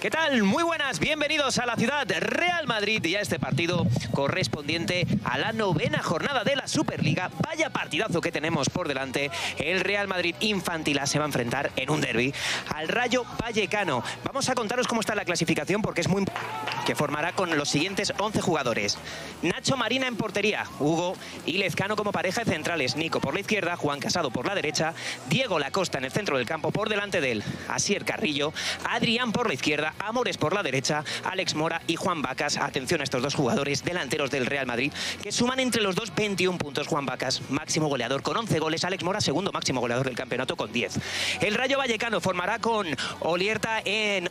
¿Qué tal? Muy buenas, bienvenidos a la ciudad Real Madrid y a este partido correspondiente a la 9ª jornada de la Superliga. Vaya partidazo que tenemos por delante. El Real Madrid infantil A se va a enfrentar en un derbi al Rayo Vallecano. Vamos a contaros cómo está la clasificación porque es muy importante, que formará con los siguientes 11 jugadores. Nacho Marina en portería, Hugo y Lezcano como pareja de centrales, Nico por la izquierda, Juan Casado por la derecha, Diego Lacosta en el centro del campo, por delante de él Asier Carrillo, Adrián por la izquierda, Amores por la derecha, Alex Mora y Juan Vacas. Atención a estos dos jugadores delanteros del Real Madrid, que suman entre los dos 21 puntos. Juan Vacas, máximo goleador con 11 goles, Alex Mora, segundo máximo goleador del campeonato con 10. El Rayo Vallecano formará con Olarieta en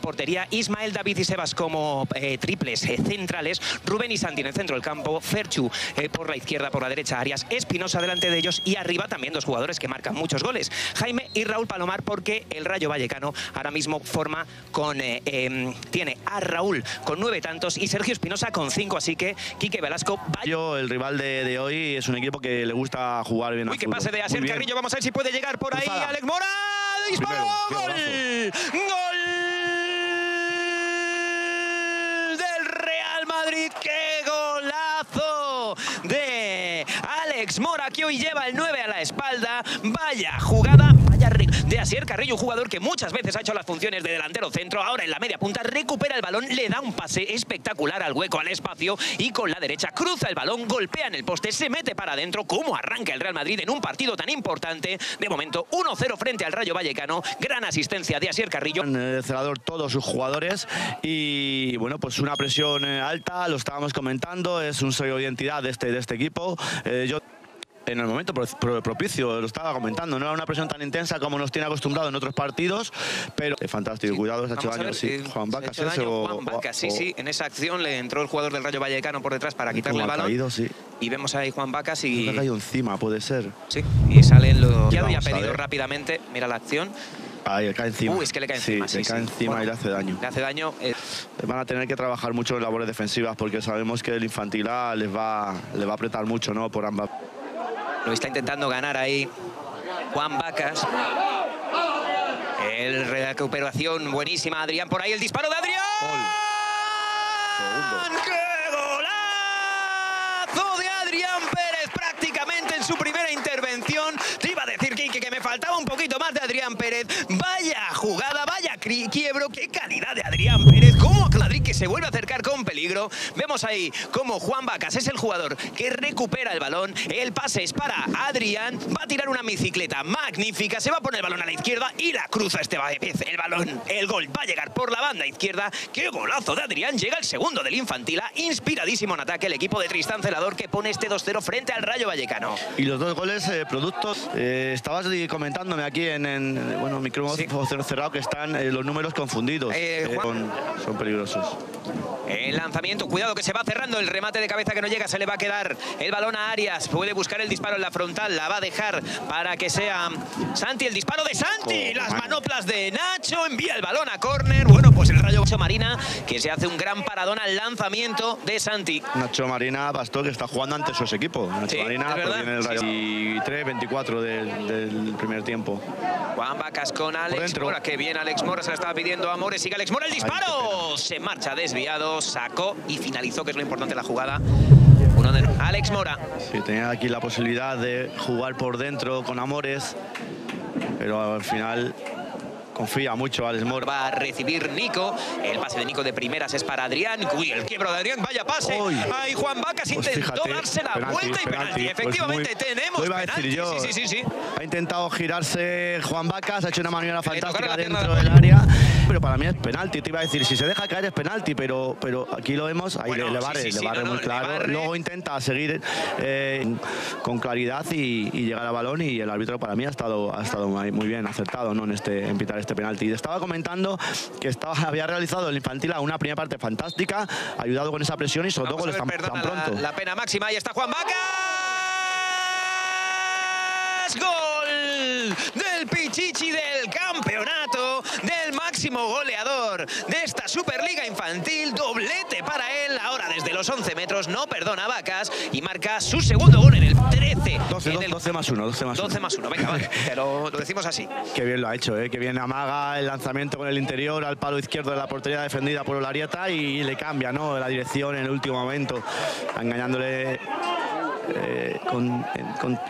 portería, Ismael David y Sebas como triples centrales, Rubén y Santi en el centro del campo, Ferchu por la izquierda, por la derecha Arias, Espinosa delante de ellos y arriba también dos jugadores que marcan muchos goles, Jaime y Raúl Palomar, porque el Rayo Vallecano ahora mismo forma con tiene a Raúl con 9 tantos y Sergio Espinosa con 5, así que Quique Velasco... El rival de hoy es un equipo que le gusta jugar bien. Uy, que pase de Asier Carrillo, vamos a ver si puede llegar por ahí Alex Mora, disparo, gol, gol del Real Madrid, qué golazo de Alex Mora, que hoy lleva el 9 a la espalda. Vaya jugada de Asier Carrillo, un jugador que muchas veces ha hecho las funciones de delantero centro, ahora en la media punta recupera el balón, le da un pase espectacular al hueco, al espacio, y con la derecha cruza el balón, golpea en el poste, se mete para adentro. Como arranca el Real Madrid en un partido tan importante. De momento 1-0 frente al Rayo Vallecano, gran asistencia de Asier Carrillo. El cerrador, todos sus jugadores, y bueno, pues una presión alta, lo estábamos comentando, es un sello de identidad de este equipo. En el momento propicio, lo estaba comentando, no era una presión tan intensa como nos tiene acostumbrado en otros partidos, pero fantástico, sí, cuidado, se ha hecho daño, sí, Juan Vacas, sí, en esa acción le entró el jugador del Rayo Vallecano por detrás para quitarle el balón, caído, sí. Y vemos ahí Juan Vacas y... ha caído encima, puede ser. Sí, y sale lo que había pedido rápidamente, mira la acción. Ahí, le cae encima. Es que le cae encima. Sí, le cae encima, bueno, y le hace daño. Le hace daño. Van a tener que trabajar mucho en labores defensivas porque sabemos que el infantil A les va a apretar mucho, ¿no? Por ambas. Lo está intentando ganar ahí Juan Vacas. El recuperación buenísima, Adrián, por ahí el disparo de Adrián. Segundo. ¡Qué golazo de Adrián Pérez! Prácticamente en su primera intervención. Te iba a decir, Quique, que me faltaba un poquito más de Adrián Pérez. Vaya jugada, vaya quiebro, qué calidad de Adrián Pérez. ¿Cómo Madrid que se vuelve a acercar con peligro? Vemos ahí como Juan Vacas es el jugador que recupera el balón, el pase es para Adrián, va a tirar una bicicleta magnífica, se va a poner el balón a la izquierda y la cruza el balón, el gol va a llegar por la banda izquierda. ¡Qué golazo de Adrián! Llega el segundo del infantil A, inspiradísimo en ataque el equipo de Tristán Celador, que pone este 2-0 frente al Rayo Vallecano. Y los dos goles productos, estabas comentándome aquí en micrófono cerrado que están los números confundidos, son peligrosos. El lanzamiento, cuidado que se va cerrando, el remate de cabeza que no llega, se le va a quedar el balón a Arias, puede buscar el disparo en la frontal, la va a dejar para que sea Santi, el disparo de Santi, las manoplas de Nacho, envía el balón a córner. Bueno, pues el Rayo Marina, que se hace un gran paradón al lanzamiento de Santi. Nacho Marina, Pastor, que está jugando ante sus equipos. Nacho Marina, viene el Rayo. Y 3-24 del primer tiempo. Juan Vacas con Alex Mora, que bien Alex Mora, se la estaba pidiendo a Amores, sigue Alex Mora, el disparo, se marcha desviado, sacó y finalizó, que es lo importante de la jugada. Alex Mora. Sí, tenía aquí la posibilidad de jugar por dentro con Amores, pero al final... confía mucho Alex Mora. Va a recibir Nico. El pase de Nico de primeras es para Adrián. Uy, el quiebro de Adrián. Vaya pase. Ahí Juan Vacas intentó darse la vuelta y penalti. Efectivamente, tenemos penalti. Sí. Ha intentado girarse Juan Vacas. Ha hecho una maniobra fantástica dentro del área. Pero para mí es penalti. Te iba a decir, si se deja caer es penalti, pero aquí lo vemos. Ahí le barre muy claro. Luego intenta seguir con claridad y llegar al balón. Y el árbitro para mí ha estado muy bien acertado, ¿no? En pitar este penalti. Estaba comentando que había realizado el infantil a una primera parte fantástica, ayudado con esa presión y sobre todo goles tan pronto. La pena máxima, ahí está Juan Vacas. ¡Gol del Pichichi del campeonato, del máximo goleador de esta Superliga infantil! Doblete para él, ahora desde los 11 metros, no perdona Vacas y marca su segundo gol en el 13 12 más 1, venga, vale. Pero lo decimos así. Qué bien lo ha hecho, ¿eh? Qué bien amaga el lanzamiento con el interior al palo izquierdo de la portería defendida por Olarieta y le cambia, ¿no?, la dirección en el último momento, engañándole...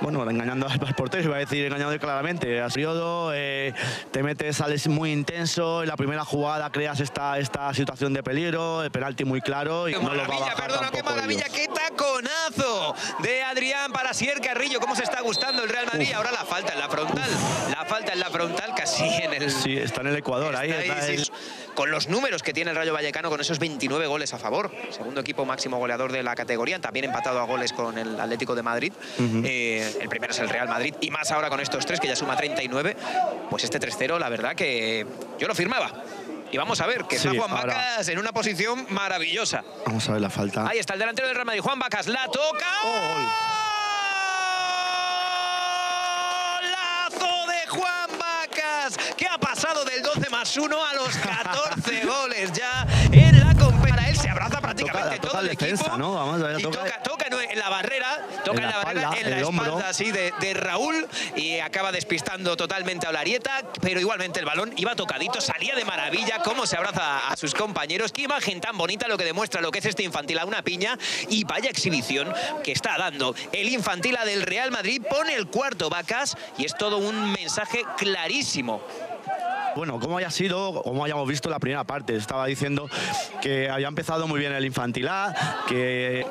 bueno, engañando al portero, iba a decir engañando claramente. A periodo, te metes, sales muy intenso, en la primera jugada creas esta situación de peligro, el penalti muy claro. Y qué no maravilla, perdona, qué maravilla, qué taconazo de Adrián para Asier Carrillo. ¿Cómo se está gustando el Real Madrid? Ahora la falta en la frontal, casi en el... Sí, está en el Ecuador, ahí. Sí, con los números que tiene el Rayo Vallecano, con esos 29 goles a favor, segundo equipo máximo goleador de la categoría, también empatado a goles con el Atlético de Madrid. El primero es el Real Madrid, y más ahora con estos tres, que ya suma 39, pues este 3-0, la verdad que yo lo firmaba. Y vamos a ver, que está Juan Vacas en una posición maravillosa. Vamos a ver la falta. Ahí está el delantero del Real Madrid, Juan Vacas, la toca... ¡Golazo de Juan Vacas! Que ha pasado del 12 más 1 a los 14 goles ya en la competición. Él se abraza prácticamente todo el equipo, ¿no? Vamos a ver, toca en la espalda así de Raúl, y acaba despistando totalmente a Olarieta, pero igualmente el balón iba tocadito, salía de maravilla. Cómo se abraza a sus compañeros, qué imagen tan bonita, lo que demuestra lo que es este Infantil A, una piña, y vaya exhibición que está dando el Infantil A del Real Madrid. Pone el cuarto Vacas y es todo un mensaje clarísimo. Bueno, como hayamos visto la primera parte, estaba diciendo que había empezado muy bien el Infantil A, que...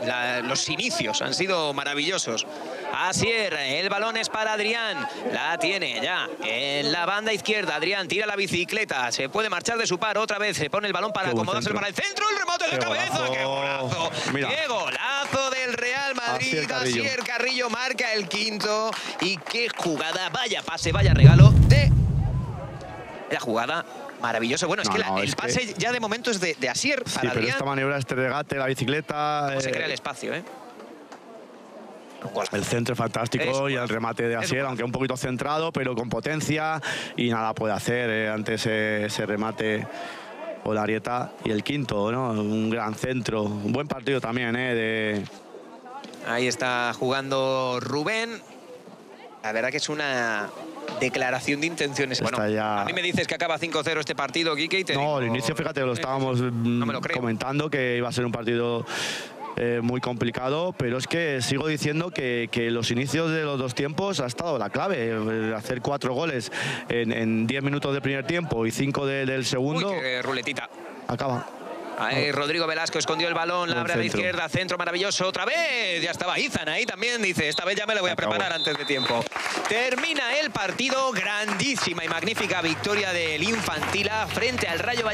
los inicios han sido maravillosos. Asier, el balón es para Adrián, la tiene ya en la banda izquierda. Adrián tira la bicicleta, se puede marchar de su par otra vez, se pone el balón para acomodarse para el centro, el rebote de cabeza, ¡qué golazo! ¡Qué golazo del Real Madrid! Asier Carrillo marca el quinto, y qué jugada, vaya pase, vaya regalo de... La jugada maravillosa. Bueno, el pase ya de momento es de Asier para Adrián. Pero esta maniobra, este regate, la bicicleta... Se crea el espacio, ¿eh? El centro es fantástico, y el remate de Asier, aunque un poquito centrado, pero con potencia, y nada puede hacer ante ese remate Olarieta. Y el quinto, ¿no? Un gran centro, un buen partido también, ¿eh? Ahí está jugando Rubén. La verdad que es una... declaración de intenciones. Bueno, ya... a mí me dices que acaba 5-0 este partido, Quique, y te digo... al inicio, fíjate, lo estábamos comentando, que iba a ser un partido muy complicado, pero es que sigo diciendo que los inicios de los dos tiempos ha estado la clave. Hacer 4 goles en 10 minutos del primer tiempo y 5 del segundo... Uy, qué ruletita. Acaba. Ahí Rodrigo Velasco escondió el balón, la abre a la izquierda, centro maravilloso, otra vez, ya estaba Izan ahí también, dice, esta vez ya me la voy a preparar antes de tiempo. Termina el partido, grandísima y magnífica victoria del Infantil A frente al Rayo Vallecano.